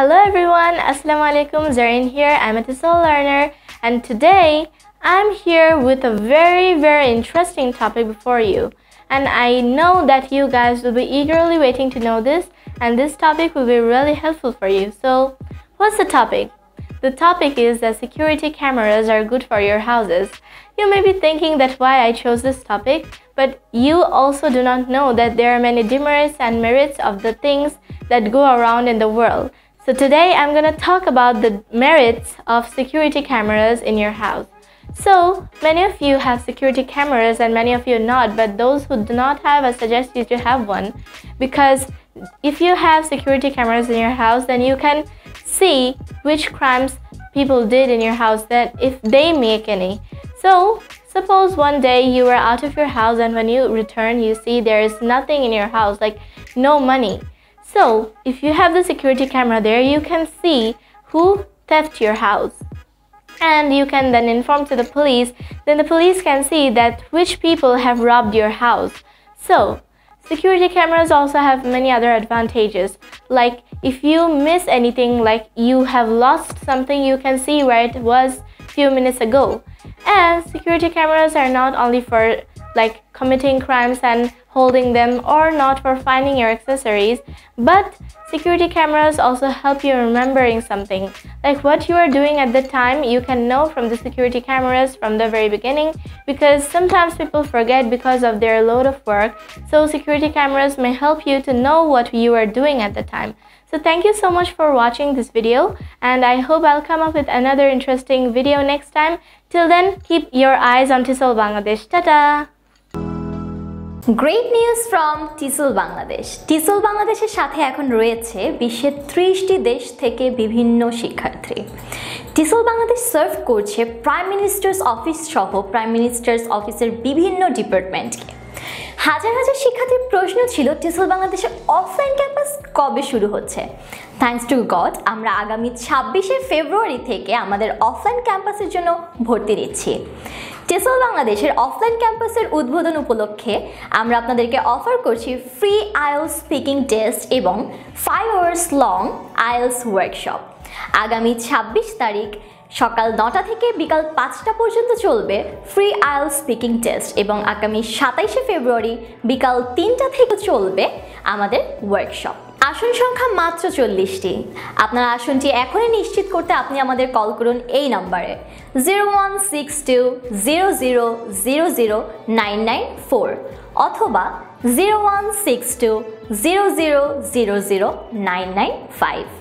Hello everyone, Assalamualaikum, Zarin here. I'm a TESOL learner and today I'm here with a very interesting topic before you. And I know that you guys will be eagerly waiting to know this, and this topic will be really helpful for you. So, what's the topic? The topic is that security cameras are good for your houses. You may be thinking that why I chose this topic, but you also do not know that there are many demerits and merits of the things that go around in the world. So today I'm gonna talk about the merits of security cameras in your house. So, many of you have security cameras and many of you not, but those who do not have, I suggest you to have one, because if you have security cameras in your house, then you can see which crimes people did in your house, that if they make any. So, suppose one day you were out of your house and when you return, you see there is nothing in your house, like no money. So, if you have the security camera there, you can see who theft your house. And you can then inform to the police, then the police can see that which people have robbed your house. So, security cameras also have many other advantages. Like, if you miss anything, like you have lost something, you can see where it was few minutes ago. And security cameras are not only for like committing crimes and holding them, or not for finding your accessories, but security cameras also help you remembering something. Like what you are doing at the time, you can know from the security cameras from the very beginning, because sometimes people forget because of their load of work. So security cameras may help you to know what you are doing at the time. So thank you so much for watching this video, and I hope I'll come up with another interesting video next time. Till then, keep your eyes on TESOL Bangladesh. Ta-ta! Great news from TESOL Bangladesh. TESOL বাংলাদেশের সাথে এখন রয়েছে বিশ্বের 30টি দেশ থেকে বিভিন্ন শিক্ষার্থী। TESOL Bangladesh serve করছে প্রাইম মিনিস্টার্স অফিস সহ প্রাইম মিনিস্টার্স অফিসের বিভিন্ন ডিপার্টমেন্টকে। হাজার হাজার শিক্ষার্থীর প্রশ্ন ছিল TESOL বাংলাদেশের অফলাইন ক্যাম্পাস কবে শুরু হচ্ছে। থ্যাঙ্কস টু গড আমরা আগামী 26 ফেব্রুয়ারি থেকে আমাদের অফলাইন ক্যাম্পাসের জন্য ভর্তি নিচ্ছি। TESOL বাংলাদেশের অফলাইন ক্যাম্পাসের উদ্বোধন উপলক্ষে আমরা আপনাদেরকে অফার করছি ফ্রি IELTS স্পিকিং টেস্ট এবং 5 আওয়ার্স লং IELTS ওয়ার্কশপ। আগামী 26 তারিখ সকাল 9টা থেকে বিকাল 5টা পর্যন্ত চলবে ফ্রি IELTS স্পিকিং টেস্ট, এবং আগামী 27 ফেব্রুয়ারি বিকাল 3টা থেকে চলবে আমাদের ওয়ার্কশপ। আসন সংখ্যা মাত্র 40টি। আপনার আসনটি এখনই নিশ্চিত করতে আপনি আমাদের কল করুন এই নম্বরে 01620000994 অথবা 01620000995।